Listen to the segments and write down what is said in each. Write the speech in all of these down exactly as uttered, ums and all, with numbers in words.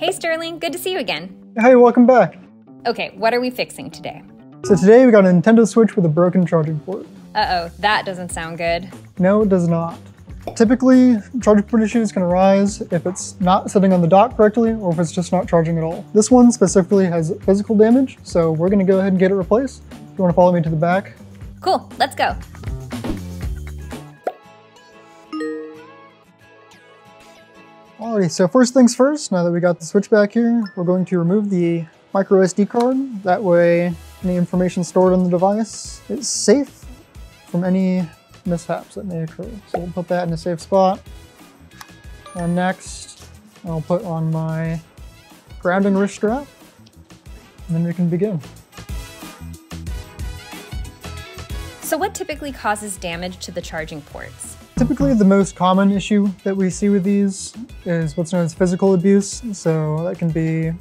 Hey Sterling, good to see you again. Hey, welcome back. Okay, what are we fixing today? So today we got a Nintendo Switch with a broken charging port. Uh-oh, that doesn't sound good. No, it does not. Typically, charging port issues can arise if it's not sitting on the dock correctly or if it's just not charging at all. This one specifically has physical damage, so we're gonna go ahead and get it replaced. If you wanna follow me to the back. Cool, let's go. Alrighty, so first things first, now that we got the Switch back here, we're going to remove the micro S D card. That way, any information stored on the device is safe from any mishaps that may occur. So we'll put that in a safe spot. And next, I'll put on my grounding wrist strap, and then we can begin. So what typically causes damage to the charging ports? Typically, the most common issue that we see with these is what's known as physical abuse. So that can be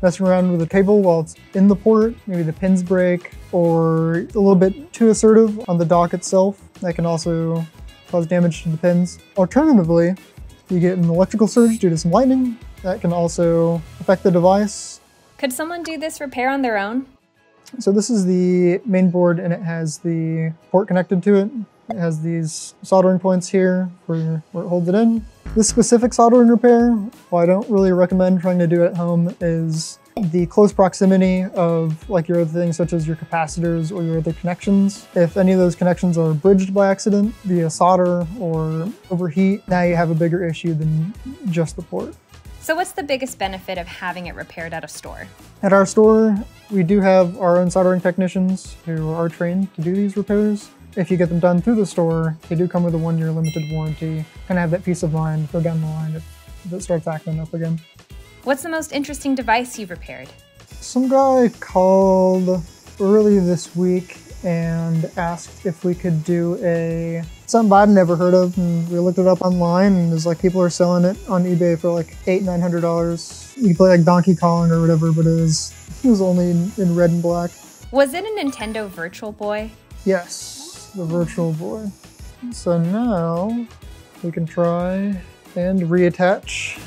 messing around with the cable while it's in the port, maybe the pins break, or a little bit too assertive on the dock itself. That can also cause damage to the pins. Alternatively, you get an electrical surge due to some lightning. That can also affect the device. Could someone do this repair on their own? So this is the main board, and it has the port connected to it. It has these soldering points here where, where it holds it in. This specific soldering repair, while I don't really recommend trying to do it at home, is the close proximity of like your other things such as your capacitors or your other connections. If any of those connections are bridged by accident via solder or overheat, now you have a bigger issue than just the port. So what's the biggest benefit of having it repaired at a store? At our store, we do have our own soldering technicians who are trained to do these repairs. If you get them done through the store, they do come with a one-year limited warranty. Kind of have that peace of mind for down the line if it starts acting up again. What's the most interesting device you've repaired? Some guy called early this week and asked if we could do a something I'd never heard of, and we looked it up online, and there's like people are selling it on eBay for like eight, nine hundred dollars. You can play like Donkey Kong or whatever, but it was it was only in, in red and black. Was it a Nintendo Virtual Boy? Yes. The Virtual Boy. So now we can try and reattach.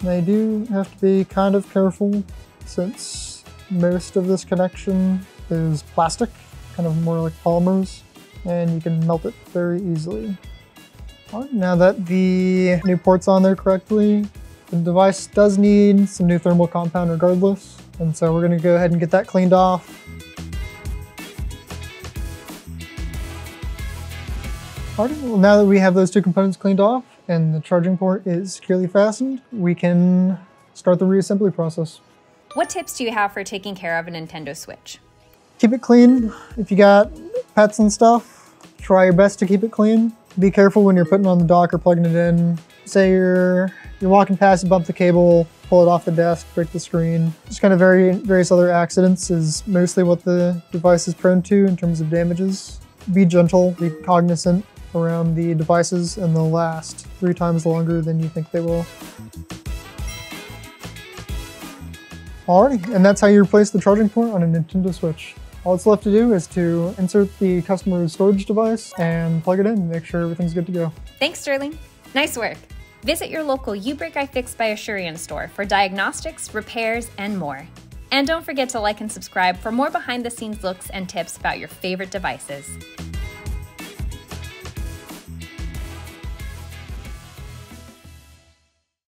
They do have to be kind of careful since most of this connection is plastic, kind of more like polymers, and you can melt it very easily. All right, now that the new port's on there correctly, the device does need some new thermal compound regardless, and so we're gonna go ahead and get that cleaned off. Alright, well now that we have those two components cleaned off and the charging port is securely fastened, we can start the reassembly process. What tips do you have for taking care of a Nintendo Switch? Keep it clean. If you got pets and stuff, try your best to keep it clean. Be careful when you're putting on the dock or plugging it in. Say you're you're walking past, you bump the cable, pull it off the desk, break the screen. Just kind of very, various other accidents is mostly what the device is prone to in terms of damages. Be gentle, be cognizant around the devices, and they'll last three times longer than you think they will. Alrighty, and that's how you replace the charging port on a Nintendo Switch. All that's left to do is to insert the customer's storage device and plug it in and make sure everything's good to go. Thanks, Sterling. Nice work. Visit your local uBreakiFix by Asurion store for diagnostics, repairs, and more. And don't forget to like and subscribe for more behind-the-scenes looks and tips about your favorite devices.